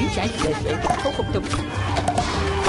Chính trái để khắc phục tục.